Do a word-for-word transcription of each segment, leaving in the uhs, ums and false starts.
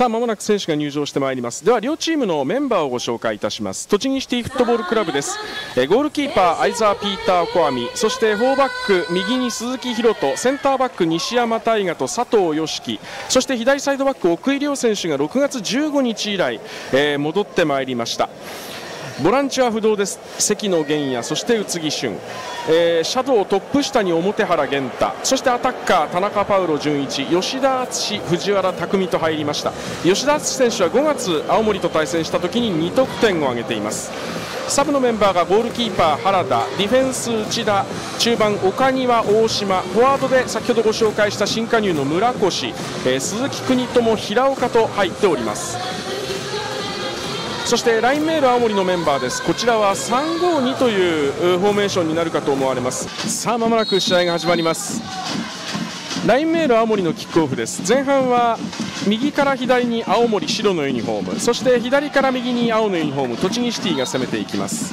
さあまもなく選手が入場してまいります。では両チームのメンバーをご紹介いたします。栃木シティフットボールクラブです。えー、ゴールキーパー相澤ピーター小網、そしてフォーバック右に鈴木博人、センターバック西山大河と佐藤良樹、そして左サイドバック奥井亮選手がろくがつじゅうごにち以来、えー、戻ってまいりました。ボランチは不動です。関野源也、そして宇津木俊、えー、シャドウトップ下に表原源太、そしてアタッカー田中パウロ純一、吉田敦藤原拓海と入りました。吉田敦選手はごがつ青森と対戦した時ににとくてんを挙げています。サブのメンバーがゴールキーパー原田、ディフェンス内田、中盤岡庭大島、フォワードで先ほどご紹介した新加入の村越、えー、鈴木邦友平岡と入っております。そしてラインメール青森のメンバーです。こちらはさんごにというフォーメーションになるかと思われます。さあまもなく試合が始まります。ラインメール青森のキックオフです。前半は右から左に青森白のユニフォーム、そして左から右に青のユニフォーム栃木シティが攻めていきます。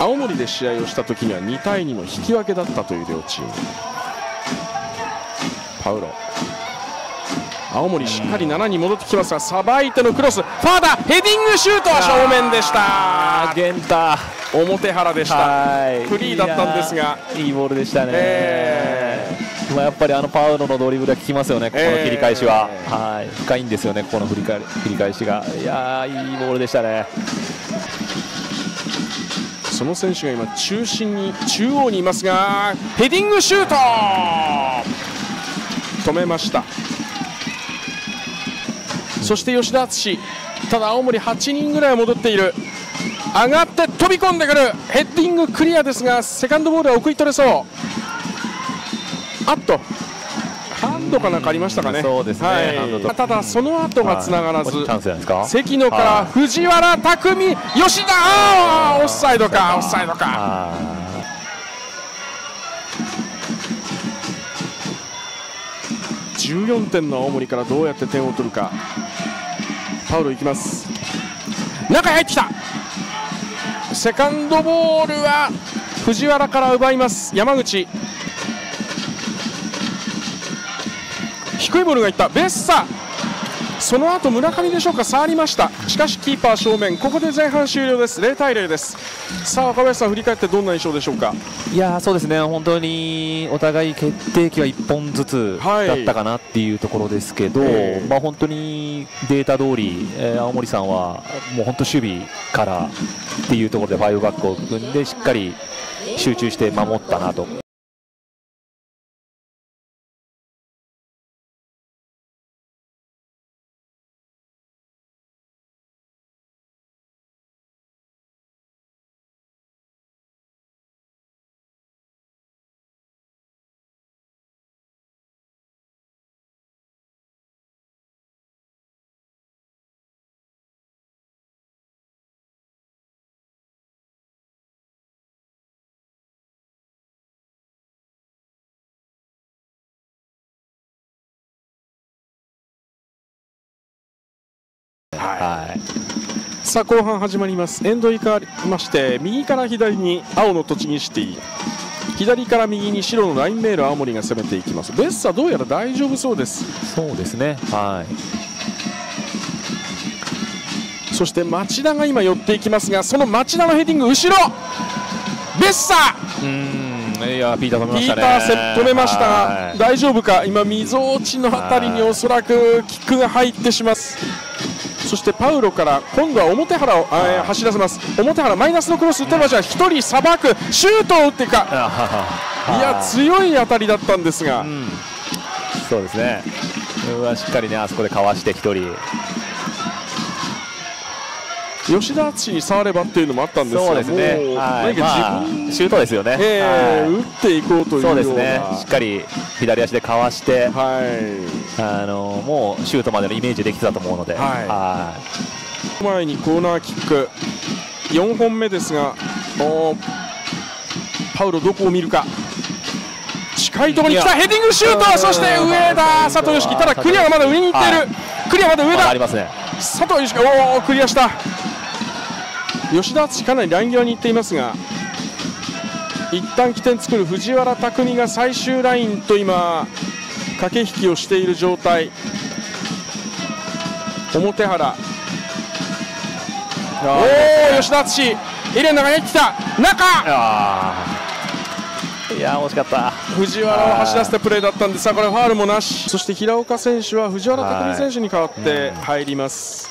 青森で試合をした時にはにたいにの引き分けだったという両チーム。パウロ青森しっかりななに戻ってきますが、さばいてのクロス、ファーダヘディングシュートは正面でした。源太表原でした。フリーだったんですがいいボールでしたね、えー、やっぱりあのパウロのドリブルが効きますよね。ここの切り返しは、えー、はい深いんですよね。ここの振り返り切り返しがいやーいいボールでしたね。その選手が今中心に中央にいますがヘディングシュート止めました。そして吉田敦、ただ青森はちにんぐらいは戻っている。上がって飛び込んでくるヘッディングクリアですがセカンドボールは奥に取れそう。あっとハンドかなんかありましたかね。そうですね、はい、ただその後がつながらず、はい、関野から藤原拓海、吉田、あーオフサイドかオフサイドか。じゅうよんてんの青森からどうやって点を取るか。パウロ行きます。中に入ってきた。セカンドボールは藤原から奪います。山口低いボールがいった。ベッサその後村上でしょうか、触りました。しかしキーパー正面。ここで前半終了です。ゼロたいゼロです。さあ若林さん振り返ってどんな印象でしょうか。いやそうですね、本当にお互い決定機はいっぽんずつだったかなっていうところですけど、はい、まあ本当にデータ通り、えー、青森さんはもう本当守備からっていうところでファイブバックを組んでしっかり集中して守ったなと。はい、さあ後半始まります。エンドに変わりまして右から左に青の栃木シティ、左から右に白のラインメール青森が攻めていきます。ベッサどうやら大丈夫そうです。そうですね、はい、そして町田が今寄っていきますがその町田のヘディング後ろベッサーいやーピーター止めましたね。ピーターセット止めましたが大丈夫か。今みぞおちの辺りにおそらくキックが入ってしまいます。そしてパウロから今度は表原を走らせます。表原マイナスのクロス打ってましたがひとりさばくシュートを打っていくか。いや強い当たりだったんですが、うん、そうですね、うわしっかりねあそこでかわしてひとり吉田敦に触ればっていうのもあったんですが、自分シュートですよね、打っていこうというような、そうですね、しっかり左足でかわして、はい、あのもうシュートまでのイメージできてたと思うので、前にコーナーキック、よんほんめですが、パウロ、どこを見るか。近いところに来たヘディングシュート、そして上田、佐藤義樹、ただクリアがまだ上に行っている、クリアまだ上だ、佐藤義樹、おー、クリアした、吉田敦、かなりライン際に行っていますが、一旦起点作る藤原拓海が最終ラインと今、駆け引きをしている状態、表原、おお吉田敦、エレンの中に来た、中、いや惜しかった。藤原を走らせたプレーだったんですが、これファウルもなし。そして平岡選手は藤原拓実選手に代わって入ります。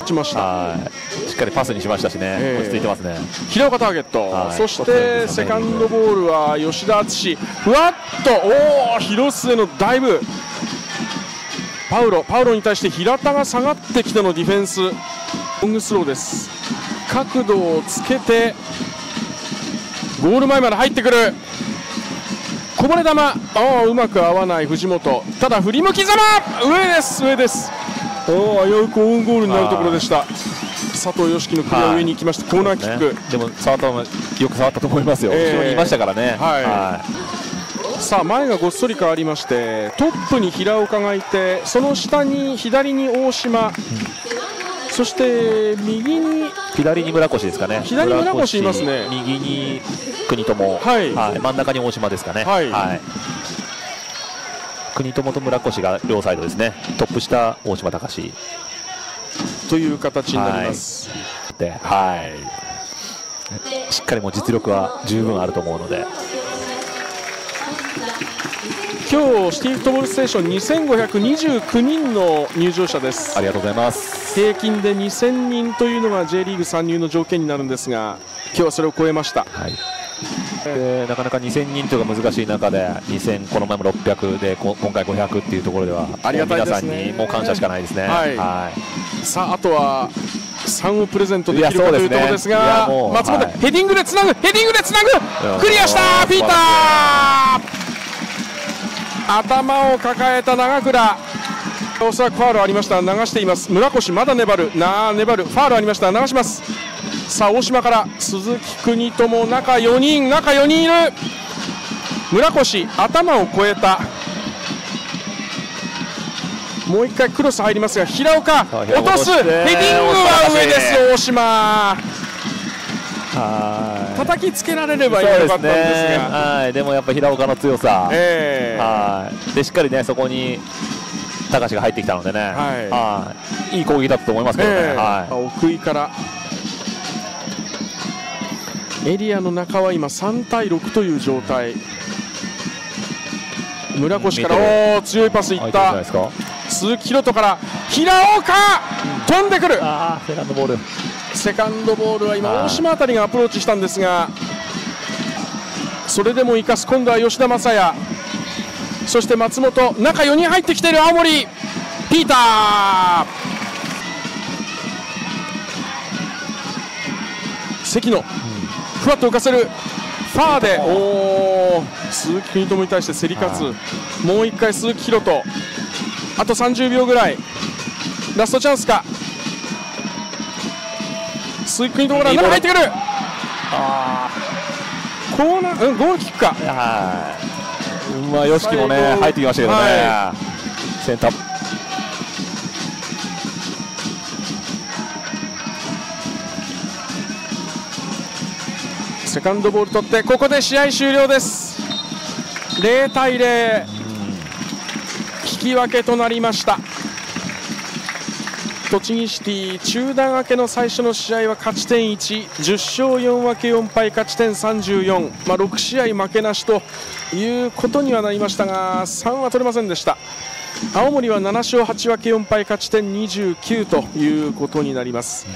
打ちました。しっかりパスにしましたしね、えー、落ち着いてますね。平岡ターゲット、そしてセカンドボールは吉田敦、ふわっとおお広末のダイブ、パウロパウロに対して平田が下がってきてのディフェンス、ロングスローです。角度をつけてゴール前まで入ってくるこぼれ球、ああうまく合わない藤本、ただ振り向きざま、上です、上です。おお危うくオウンゴールになるところでした。佐藤義樹の首を上に行きました。コーナーキック、ね、でも触ったよく触ったと思いますよ、えー、後ろにいましたからね、はい、はい、さあ前がごっそり変わりまして、トップに平岡がいて、その下に左に大島、うん、そして右に左に村越ですかね、左に村越いますね、右に国友、はいはい、真ん中に大島ですかね、はいはい、国友と村越が両サイドですね、トップ下、大島隆という形になります、はいではい、しっかりもう実力は十分あると思うので。今日シティフットボールステーションにせんごひゃくにじゅうきゅうにんの入場者です。ありがとうございます。平均でにせんにんというのが ジェイ リーグ参入の条件になるんですが、今日はそれを超えました、はい、でなかなかにせんにんというのが難しい中でにせん、この前もろっぴゃくで今回ごひゃくっていうところではありがたいですね。皆さんにもう感謝しかないですね、はいはい、さああとはさんをプレゼントできるかというところですが、松本、ヘディングでつなぐ、ヘディングでつなぐ、クリアしたピーター、頭を抱えた長倉、おそらくファウルありました、流しています。村越まだ粘る、な粘る、ファウルありました、流します。さあ大島から鈴木邦友、中よにん、中よにんいる、村越頭を越えた、もういっかいクロス入りますが平岡落とす、ヘディングは上です。大島叩きつけられればよかったんですが、はい、でもやっぱり平岡の強さ、えー、はいでしっかりねそこに高橋が入ってきたのでね、はい、はい、いい攻撃だったと思いますけどね、えーはい、奥井からエリアの中は今さんたいろくという状態、村越からお強いパスいった、鈴木宏斗から平岡、飛んでくる、あセカンドボール、セカンドボールは今大島あたりがアプローチしたんですが、それでも生かす。今度は吉田正也、そして松本、中よにん入ってきている、青森ピーター、関野ふわっと浮かせる、ファーでおー鈴木邦友に対して競り勝つ、もういっかい鈴木宏斗、あとさんじゅうびょうぐらい、ラストチャンスか、鈴木邦友から中入ってくる、あーコーナー、うん、ゴールキックか、まあよしきもね入ってきましたけどね、はい、センターセカンドボール取って、ここで試合終了です。ぜろたいぜろ、引き分けとなりました。栃木シティ中断明けの最初の試合は勝ち点いち、じゅっしょうよんぶけよんぱい、勝ち点さんじゅうよん、まあ、ろくしあい負けなしということにはなりましたがさんは取れませんでした。青森はななしょうはちぶけよんぱい、勝ち点にじゅうきゅうということになります。